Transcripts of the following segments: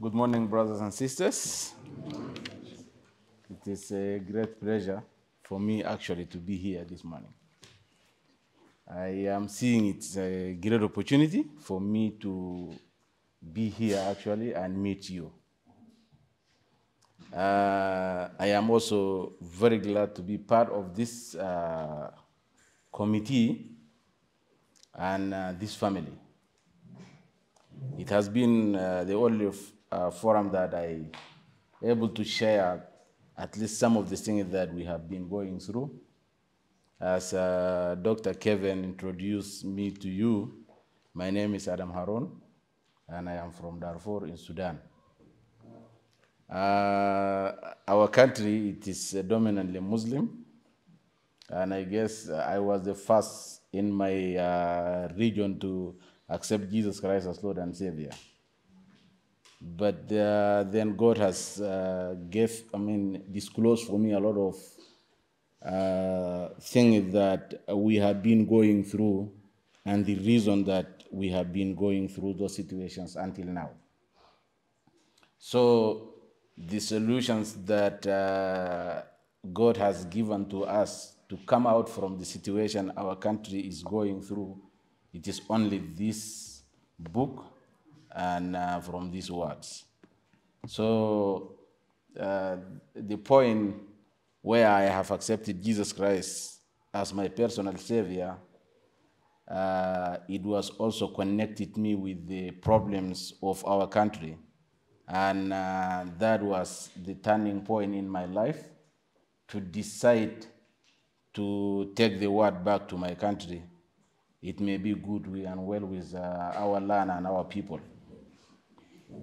Good morning, brothers and sisters. It is a great pleasure for me, actually, to be here this morning. I am seeing it's a great opportunity for me to be here, actually, and meet you. I am also very glad to be part of this committee and this family. It has been the only forum that I'm able to share at least some of the things that we have been going through. As Dr. Kevin introduced me to you, my name is Adam Haroun, and I am from Darfur in Sudan. Our country, it is dominantly Muslim, and I guess I was the first in my region to accept Jesus Christ as Lord and Savior. But then God has disclosed for me a lot of things that we have been going through and the reason that we have been going through those situations until now. So the solutions that God has given to us to come out from the situation our country is going through, it is only this book and from these words. So the point where I have accepted Jesus Christ as my personal savior, it was also connected me with the problems of our country. And that was the turning point in my life to decide to take the word back to my country. It may be good and well with our land and our people.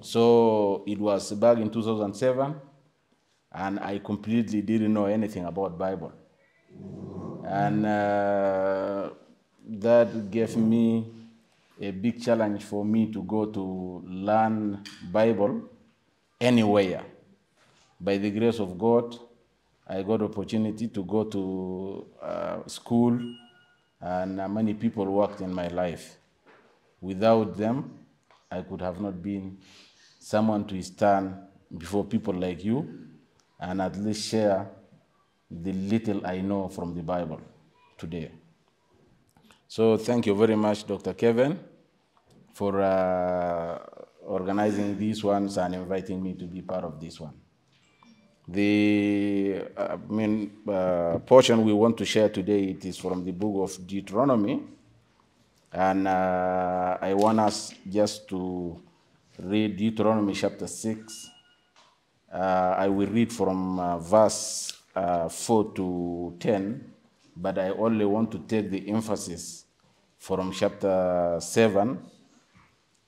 So it was back in 2007, and I completely didn't know anything about Bible. And that gave me a big challenge for me to go to learn Bible anywhere. By the grace of God, I got opportunity to go to school, and many people worked in my life. Without them, I could have not been someone to stand before people like you and at least share the little I know from the Bible today. So thank you very much, Dr. Kevin, for organizing these ones and inviting me to be part of this one. The portion we want to share today, it is from the book of Deuteronomy, and I want us just to read Deuteronomy chapter 6. I will read from verse 4 to 10, but I only want to take the emphasis from chapter 7,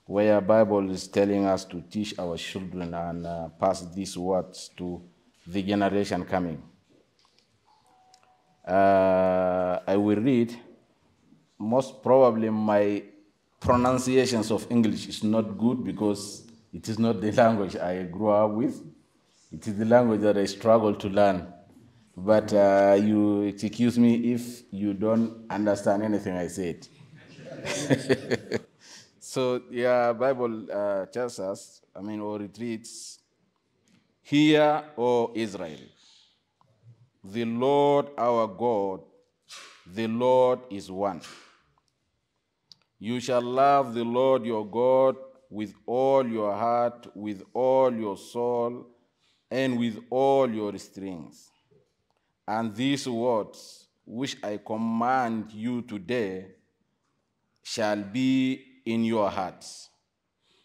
where Bible is telling us to teach our children and pass these words to the generation coming. I will read. Most probably my pronunciations of English is not good because it is not the language I grew up with. It is the language that I struggle to learn. But you excuse me if you don't understand anything I said. So, yeah, Bible tells us, or retreats, "Hear, O Israel, the Lord our God, the Lord is one. You shall love the Lord your God with all your heart, with all your soul, and with all your strength. And these words which I command you today shall be in your hearts.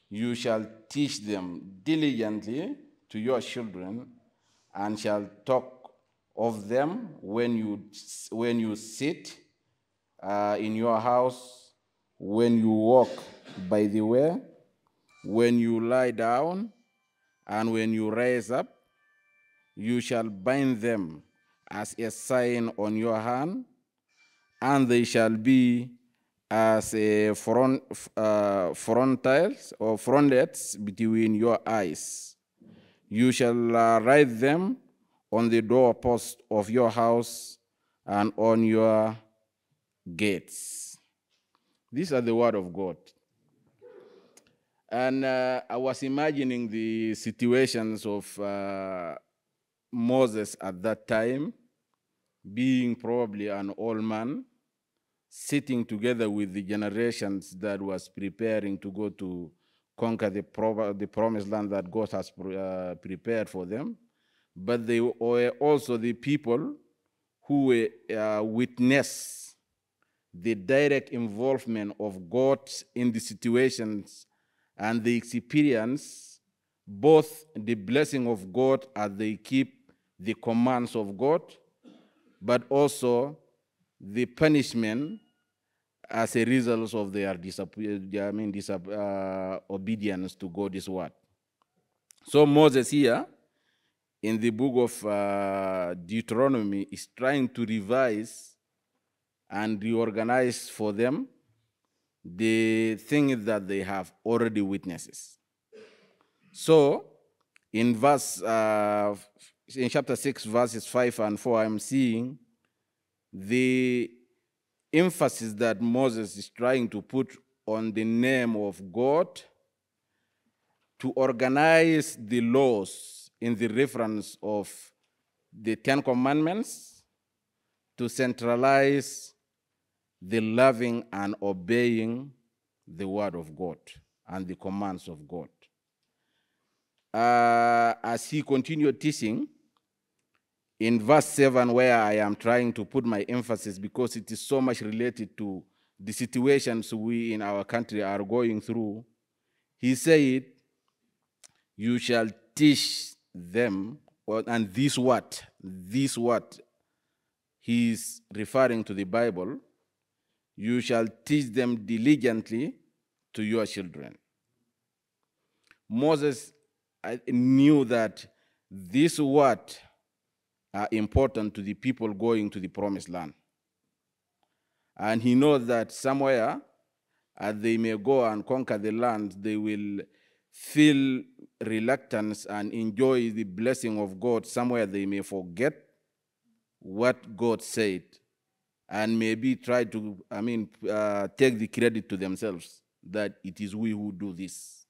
You shall teach them diligently to your children, and shall talk of them when you sit in your house, when you walk by the way, when you lie down, and when you rise up. You shall bind them as a sign on your hand, and they shall be as a frontlets between your eyes. You shall write them on the doorpost of your house and on your gates." These are the word of God. And I was imagining the situations of Moses at that time, being probably an old man, sitting together with the generations that was preparing to go to conquer the promised land that God has prepared for them. But they were also the people who witnessed the direct involvement of God in the situations and the experience, both the blessing of God as they keep the commands of God, but also the punishment as a result of their obedience to God's word. So Moses here, in the book of Deuteronomy, is trying to revise and reorganize for them the things that they have already witnessed. So, in in chapter 6, verses 5 and 4, I'm seeing the emphasis that Moses is trying to put on the name of God to organize the laws in the reference of the Ten Commandments to centralize the loving and obeying the word of God and the commands of God. As he continued teaching, in verse 7, where I am trying to put my emphasis because it is so much related to the situations we in our country are going through, he said, you shall teach them, and this what he is referring to the Bible, you shall teach them diligently to your children. Moses knew that this word are important to the people going to the promised land. And he knows that somewhere, as they may go and conquer the land, they will feel reluctance and enjoy the blessing of God. Somewhere they may forget what God said and maybe try to, take the credit to themselves that it is we who do this.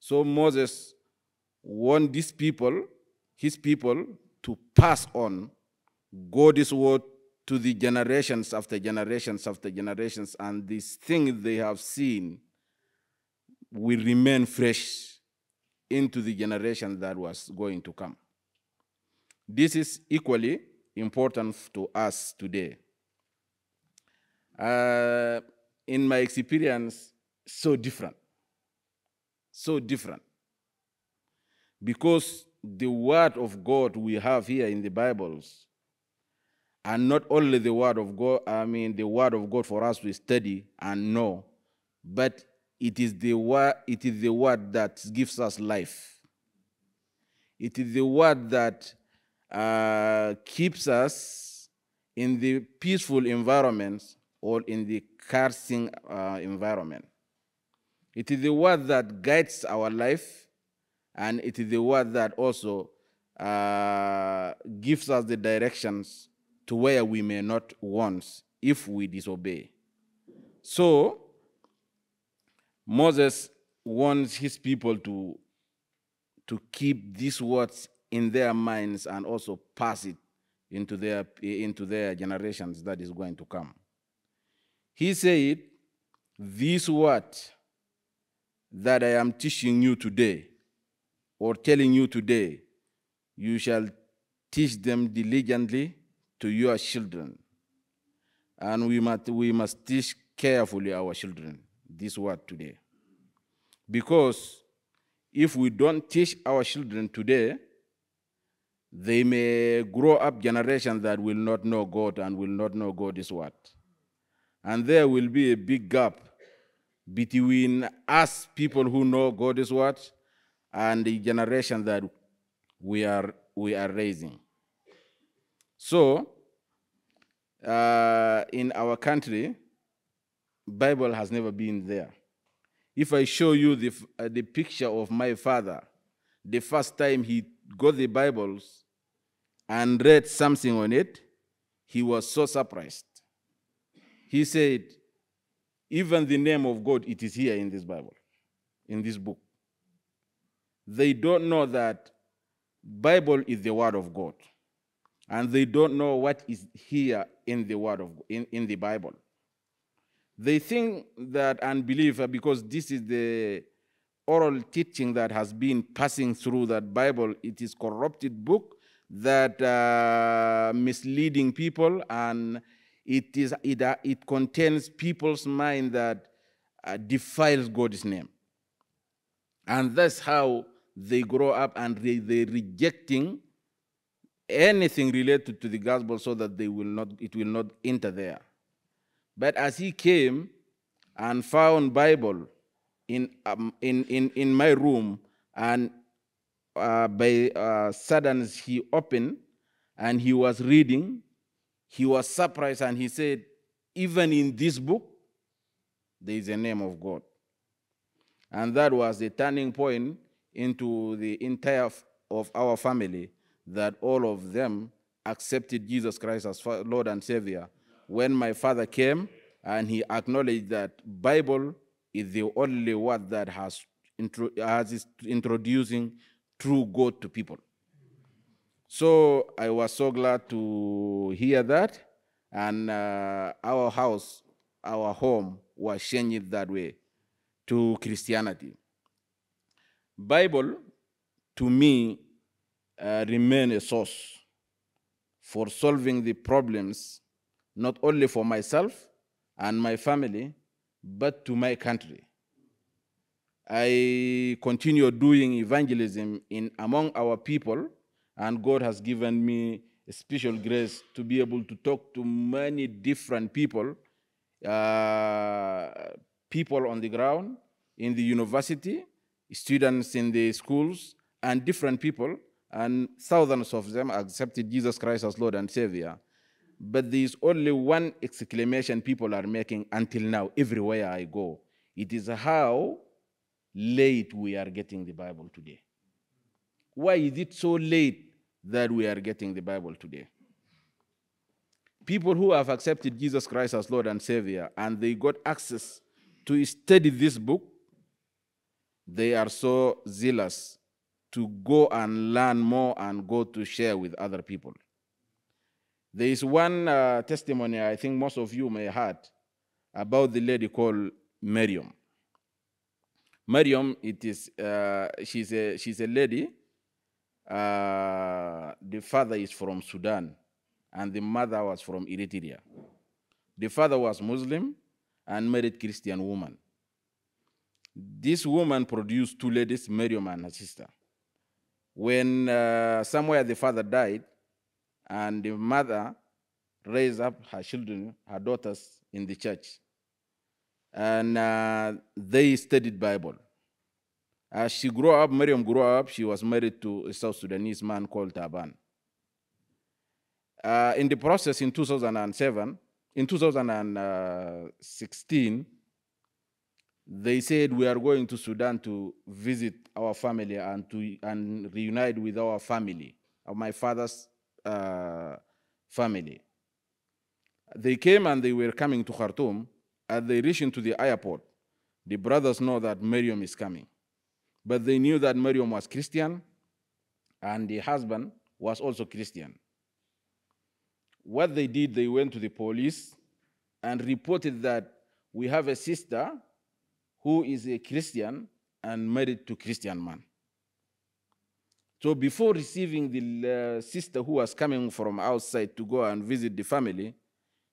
So Moses warned these people, his people, to pass on God's word to the generations after generations after generations, and these things they have seen will remain fresh into the generation that was going to come. This is equally important to us today. In my experience, so different, because the word of God we have here in the Bibles, and not only the word of God, the word of God for us to study and know, but it is the word that gives us life. It is the word that keeps us in the peaceful environment or in the cursing environment. It is the word that guides our life, and it is the word that also gives us the directions to where we may not want if we disobey. So Moses wants his people to keep these words in their minds and also pass it into their generations that is going to come. He said, this word that I am teaching you today, or telling you today, you shall teach them diligently to your children. And we must teach carefully our children this word today. Because if we don't teach our children today, they may grow up generations that will not know God and will not know God's word. And there will be a big gap between us, people who know God's word, and the generation that we are raising. So, in our country, Bible has never been there. If I show you the picture of my father, the first time he got the Bibles and read something on it, he was so surprised. He said, even the name of God, it is here in this Bible. in this book. They don't know that Bible is the word of God, and they don't know what is here in the word of in the Bible. They think that unbeliever, because this is the oral teaching that has been passing through that Bible, it is corrupted book that misleading people, and it contains people's mind that defiles God's name. And that's how they grow up, and they're rejecting anything related to the gospel, so that they will not, it will not enter there. But as he came and found Bible in my room, and by sudden he opened and he was reading, he was surprised, and he said, even in this book, there is a name of God. And that was the turning point into the entire of our family, that all of them accepted Jesus Christ as Lord and Savior. When my father came and he acknowledged that Bible is the only word that is introducing true God to people. So I was so glad to hear that, and our house, our home was changed that way to Christianity. Bible, to me, remains a source for solving the problems not only for myself and my family, but to my country. I continue doing evangelism among our people, and God has given me a special grace to be able to talk to many different people, people on the ground, in the university, students in the schools, and different people, and thousands of them accepted Jesus Christ as Lord and Savior. But there is only one exclamation people are making until now, everywhere I go. It is how late we are getting the Bible today. Why is it so late that we are getting the Bible today? People who have accepted Jesus Christ as Lord and Savior, and they got access to study this book, they are so zealous to go and learn more and go to share with other people. There is one testimony I think most of you may have heard about the lady called Miriam. Miriam, she's a lady. The father is from Sudan, and the mother was from Eritrea. The father was Muslim and married Christian woman. This woman produced two ladies, Miriam and her sister. When somewhere the father died, and the mother raised up her children, her daughters, in the church. And they studied Bible. As she grew up, Miriam grew up, she was married to a South Sudanese man called Taban. In the process, in 2016, they said, we are going to Sudan to visit our family and to reunite with our family, my father's family. They came and they were coming to Khartoum. As they reached into the airport, the brothers know that Miriam is coming. But they knew that Miriam was Christian, and the husband was also Christian. What they did, they went to the police and reported that we have a sister who is a Christian and married to a Christian man. So before receiving the sister who was coming from outside to go and visit the family,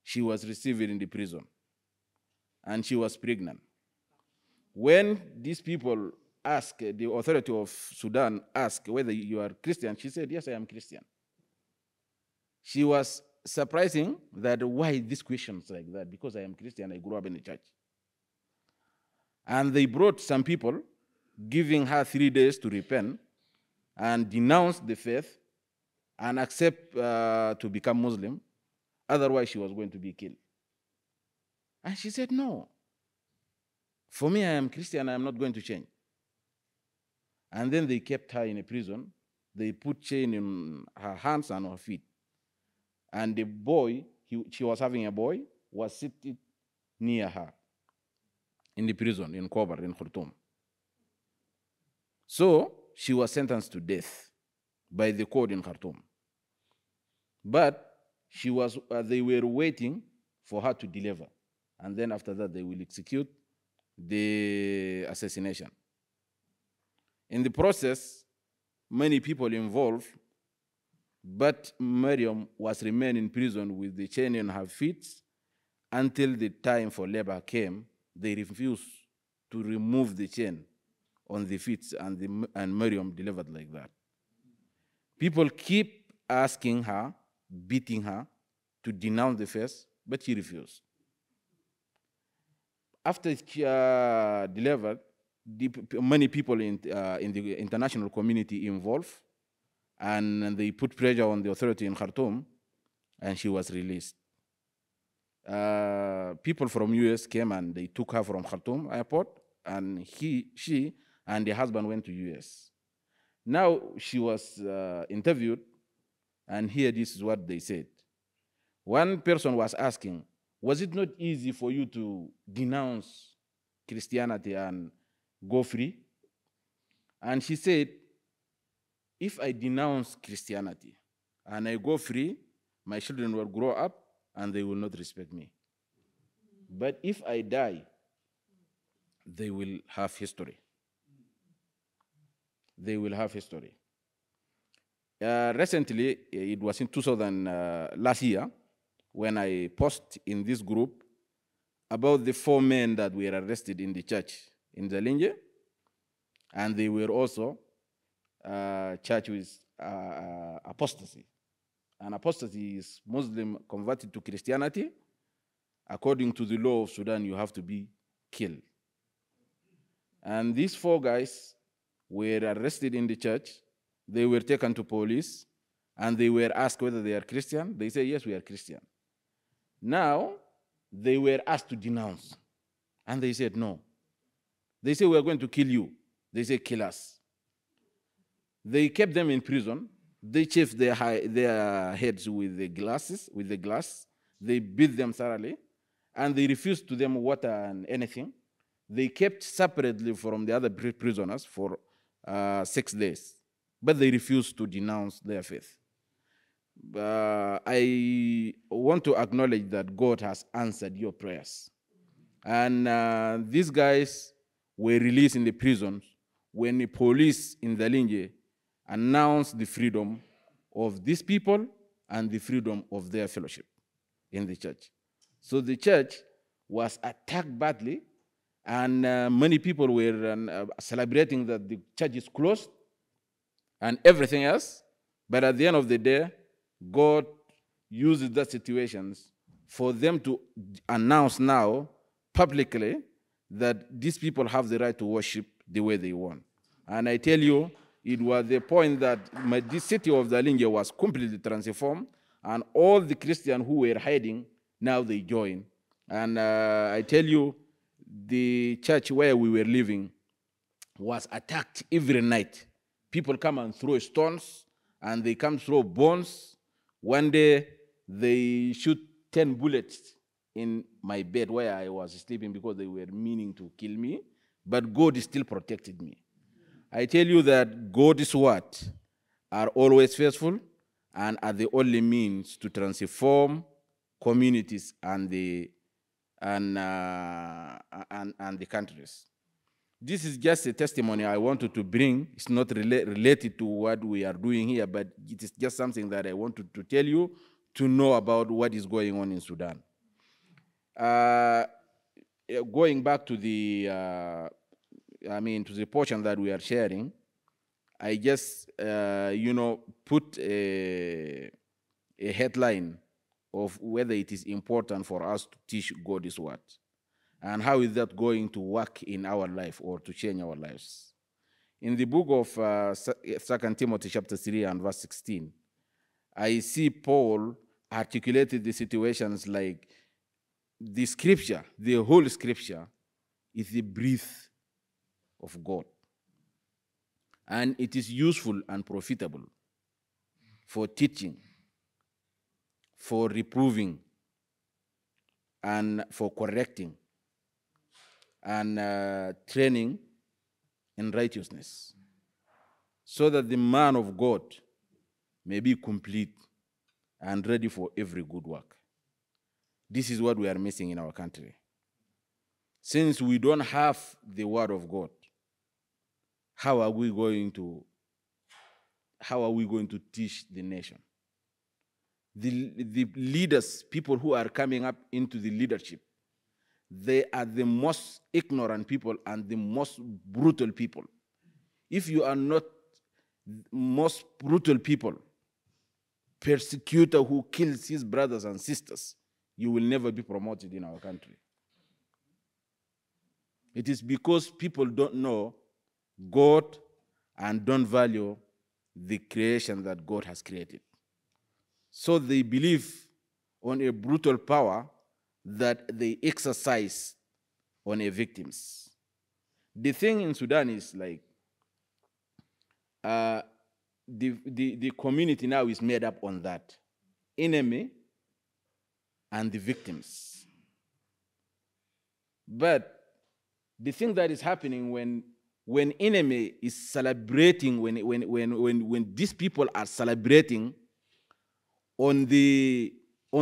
she was received in the prison, and she was pregnant. When these people asked, the authority of Sudan asked whether you are Christian, she said, yes, I am Christian. She was surprising that why these questions like that, because I am Christian, I grew up in the church. And they brought some people, giving her 3 days to repent and denounce the faith and accept to become Muslim. Otherwise, she was going to be killed. And she said, no. For me, I am Christian. I am not going to change. And then they kept her in a prison. They put chain in her hands and her feet. And the boy, she was having a boy, was seated near her in the prison in Kobar, in Khartoum. So she was sentenced to death by the court in Khartoum. But she was, they were waiting for her to deliver. And then after that, they will execute the assassination. In the process, many people involved, but Miriam was remained in prison with the chain on her feet until the time for labor came. They refused to remove the chain on the feet, and Miriam delivered like that. People keep asking her, beating her, to denounce the faith, but she refused. After she delivered, many people in the international community involved, and they put pressure on the authority in Khartoum, and she was released. People from US came and they took her from Khartoum airport, and she and the husband went to US. Now she was interviewed, and here this is what they said. One person was asking, was it not easy for you to denounce Christianity and go free? And she said, if I denounce Christianity and I go free, my children will grow up and they will not respect me. But if I die, they will have history. They will have history. Recently, it was in 2000, last year, when I posted in this group about the 4 men that were arrested in the church in Zalingei, and they were also church with apostasy. And apostasy is Muslim converted to Christianity. According to the law of Sudan, you have to be killed. And these 4 guys were arrested in the church. They were taken to police, and they were asked whether they are Christian. They say, yes, we are Christian. Now, they were asked to denounce, and they said no. They say, we are going to kill you. They say, kill us. They kept them in prison. They chafed their heads with the glasses, They beat them thoroughly, and they refused to them water and anything. They kept separately from the other prisoners for 6 days, but they refused to denounce their faith. I want to acknowledge that God has answered your prayers. And these guys were released in the prisons when the police in Zalingei announced the freedom of these people and the freedom of their fellowship in the church. So the church was attacked badly, and many people were celebrating that the church is closed and everything else. But at the end of the day, God uses that situations for them to announce now publicly that these people have the right to worship the way they want. And I tell you, it was the point that the city of Zalingei was completely transformed, and all the Christians who were hiding, now they join. And I tell you, the church where we were living was attacked every night. People come and throw stones, and they come throw bones. One day, they shoot 10 bullets in my bed where I was sleeping because they were meaning to kill me, but God still protected me. I tell you that God's words are always faithful and are the only means to transform communities and the countries. This is just a testimony I wanted to bring. It's not related to what we are doing here, but it is just something that I wanted to tell you to know about what is going on in Sudan. Going back to the portion that we are sharing, I just put a headline of whether it is important for us to teach God's word, and how is that going to work in our life or to change our lives. In the book of 2 Timothy chapter 3 and verse 16, I see Paul articulated the situations like the scripture, the whole scripture, is the breath of God. And it is useful and profitable for teaching, for reproving, and for correcting, and training in righteousness, so that the man of God may be complete and ready for every good work. This is what we are missing in our country. Since we don't have the word of God, how are we going to teach the nation? The leaders, people who are coming up into the leadership, they are the most ignorant people and the most brutal people. If you are not most brutal people, persecutor who kills his brothers and sisters, you will never be promoted in our country. It is because people don't know God and don't value the creation that God has created. So they believe on a brutal power that they exercise on their victims. The thing in Sudan is like, the community now is made up on that. Enemy and the victims. But the thing that is happening when enemy is celebrating, when these people are celebrating on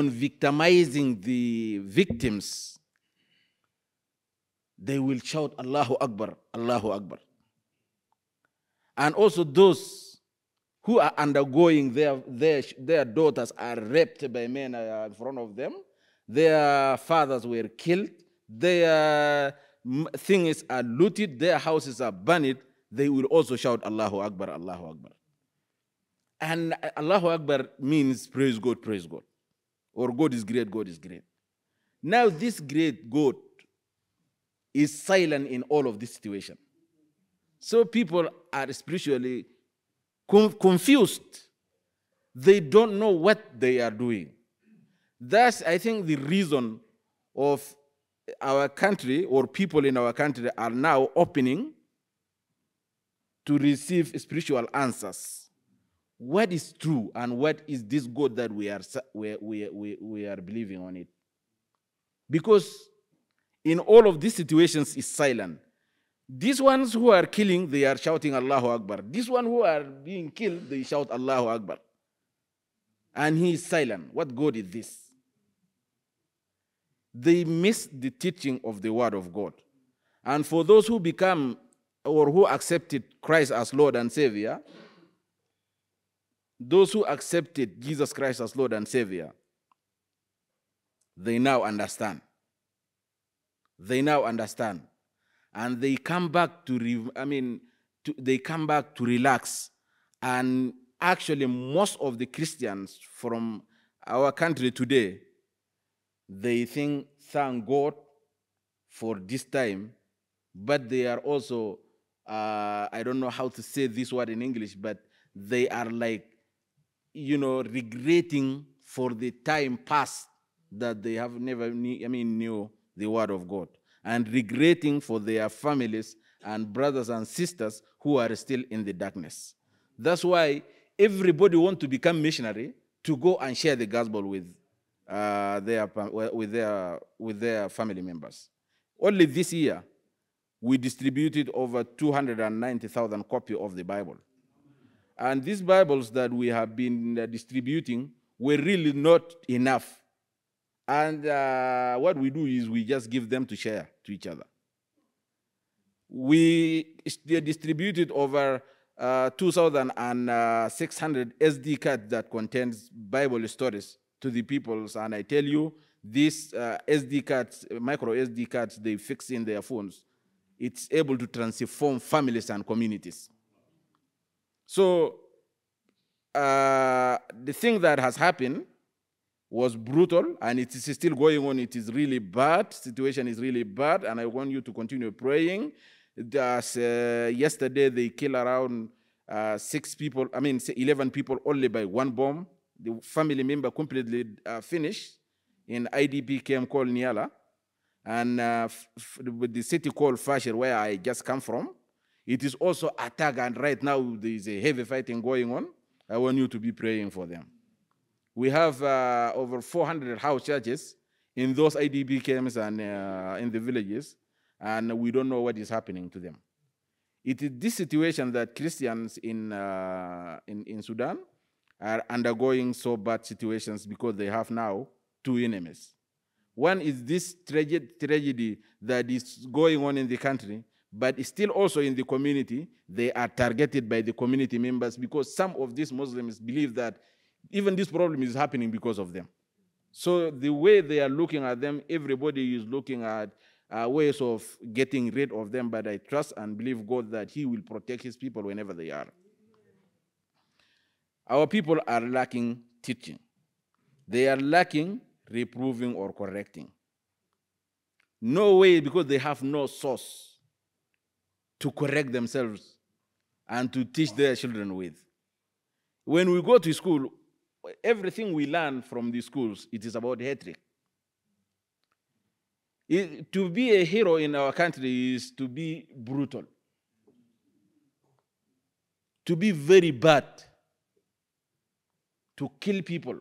victimizing the victims, they will shout, Allahu Akbar, Allahu Akbar. And also those who are undergoing, their daughters are raped by men in front of them, their fathers were killed, their things are looted, their houses are burned, they will also shout, Allahu Akbar, Allahu Akbar. And Allahu Akbar means praise God, praise God. Or God is great, God is great. Now this great God is silent in all of this situation. So people are spiritually confused. They don't know what they are doing. That's, I think, the reason of our country, or people in our country are now opening to receive spiritual answers. What is true and what is this God that we are believing on it? Because in all of these situations is silent. These ones who are killing, they are shouting Allahu Akbar. These ones who are being killed, they shout Allahu Akbar. And he is silent. What God is this? They miss the teaching of the word of God. And for those who become or who accepted Christ as Lord and Savior, those who accepted Jesus Christ as Lord and Savior, they now understand. They now understand. And they come back they come back to relax. And actually, most of the Christians from our country today, they think, thank God for this time, but they are also, I don't know how to say this word in English, but they are like, regretting for the time past that they have never knew the word of God, and regretting for their families and brothers and sisters who are still in the darkness. That's why everybody wants to become missionary to go and share the gospel with their family members. Only this year, we distributed over 290,000 copies of the Bible. And these Bibles that we have been distributing were really not enough. And what we do is we just give them to share to each other. We distributed over 2,600 SD cards that contains Bible stories to the peoples. And I tell you, these SD cards, micro SD cards, they fix in their phones. It's able to transform families and communities. So the thing that has happened was brutal, and it is still going on. It is really bad. Situation is really bad, and I want you to continue praying. Yesterday, they killed around 11 people only by one bomb. The family member completely finished in IDP camp called Nyala, and the city called Fasher, where I just come from. It is also attack, and right now there is a heavy fighting going on. I want you to be praying for them. We have over 400 house churches in those IDP camps and in the villages, and we don't know what is happening to them. It is this situation that Christians in Sudan are undergoing, so bad situations, because they have now two enemies. One is this tragedy that is going on in the country, but still also in the community. They are targeted by the community members, because some of these Muslims believe that even this problem is happening because of them. So the way they are looking at them, everybody is looking at ways of getting rid of them, but I trust and believe God that he will protect his people whenever they are. Our people are lacking teaching. They are lacking reproving or correcting. No way, because they have no source to correct themselves and to teach their children with. When we go to school, everything we learn from the schools, it is about hatred. To be a hero in our country is to be brutal, to be very bad, to kill people.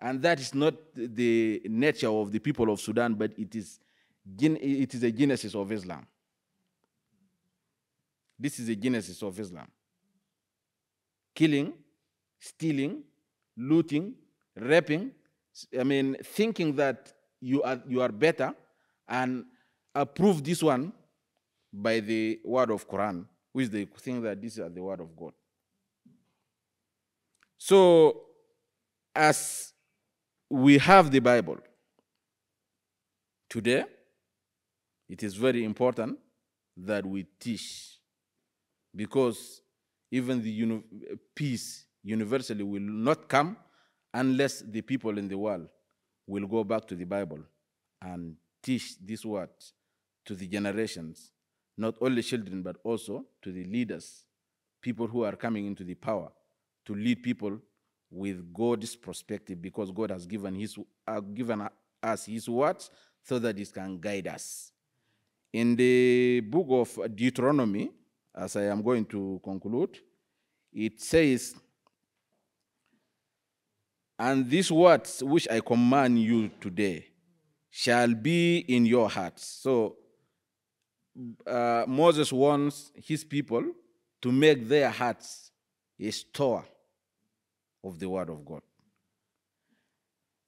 And that is not the nature of the people of Sudan, but it is a genesis of Islam. This is a genesis of Islam. Killing, stealing, looting, raping, I mean, thinking that you are better, and approve this one by the word of Quran, which they think that this is the word of God. So, as we have the Bible today, it is very important that we teach, because even the peace universally will not come unless the people in the world will go back to the Bible and teach this word to the generations, not only children, but also to the leaders, people who are coming into the power, to lead people with God's perspective, because God has given us his words so that it can guide us. In the book of Deuteronomy, as I am going to conclude, it says, "And these words which I command you today shall be in your hearts." So Moses wants his people to make their hearts a store of the word of God.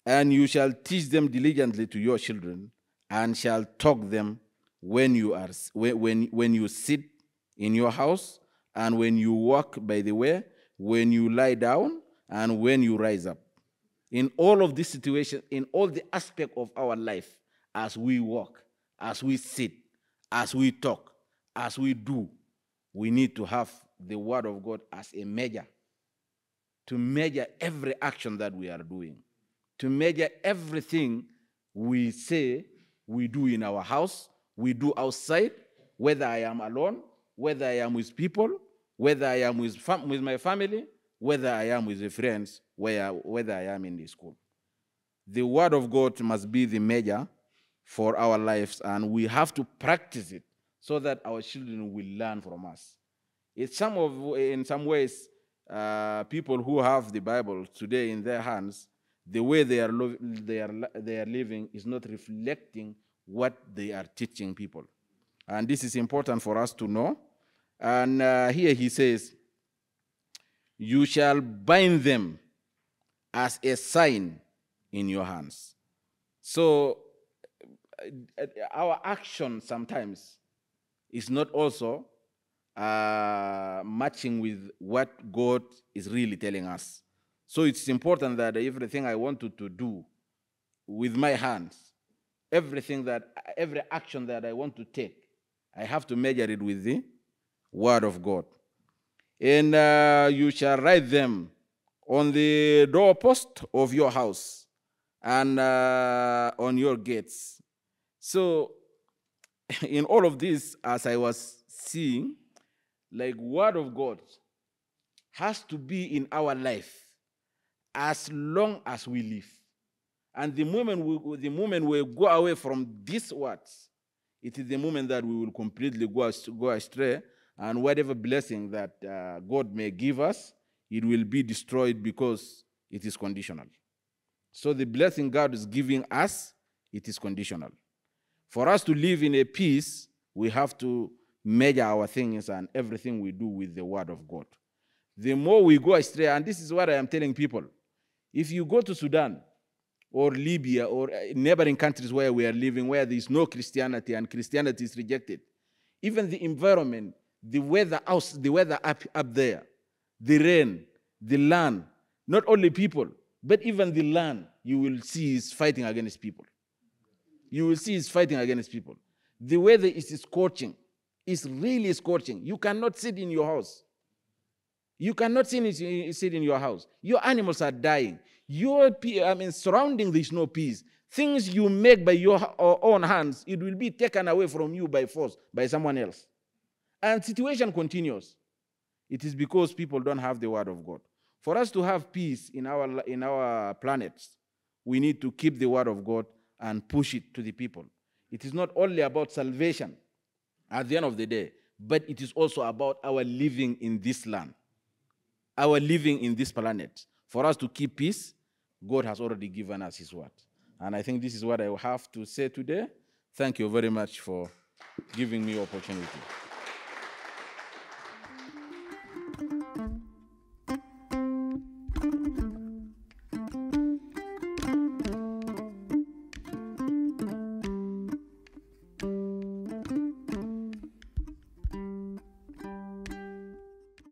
"And you shall teach them diligently to your children, and shall talk them when you sit in your house, and when you walk by the way, when you lie down, and when you rise up." In all of this situation, in all the aspects of our life, as we walk, as we sit, as we talk, as we do, we need to have the word of God as a measure, to measure every action that we are doing, to measure everything we say we do in our house, we do outside, whether I am alone, whether I am with people, whether I am with my family, whether I am with the friends, whether I am in the school. The word of God must be the measure for our lives, and we have to practice it so that our children will learn from us. In some ways, people who have the Bible today in their hands, the way they are living is not reflecting what they are teaching people. And this is important for us to know. And here he says, "You shall bind them as a sign in your hands." So our action sometimes is not also matching with what God is really telling us. So it's important that everything I wanted to do with my hands, every action that I want to take, I have to measure it with the word of God. "And you shall write them on the doorpost of your house and on your gates." So in all of this, as I was seeing, like, word of God has to be in our life as long as we live. And the moment we go away from these words, it is the moment that we will completely go astray, and whatever blessing that God may give us, it will be destroyed, because it is conditional. So the blessing God is giving us, it is conditional. For us to live in a peace, we have to measure our things and everything we do with the word of God. The more we go astray, and this is what I am telling people, if you go to Sudan or Libya or neighboring countries where we are living, where there is no Christianity and Christianity is rejected, even the environment, the weather out, the weather up there, the rain, the land, not only people, but even the land, you will see is fighting against people. You will see is fighting against people. The weather is scorching. It's really scorching. You cannot sit in your house. You cannot sit in your house. Your animals are dying. Your surrounding there is no peace. Things you make by your own hands, it will be taken away from you by force, by someone else. And situation continues. It is because people don't have the word of God. For us to have peace in our planets, we need to keep the word of God and push it to the people. It is not only about salvation at the end of the day, but it is also about our living in this land, our living in this planet. For us to keep peace, God has already given us his word. And I think this is what I have to say today. Thank you very much for giving me opportunity.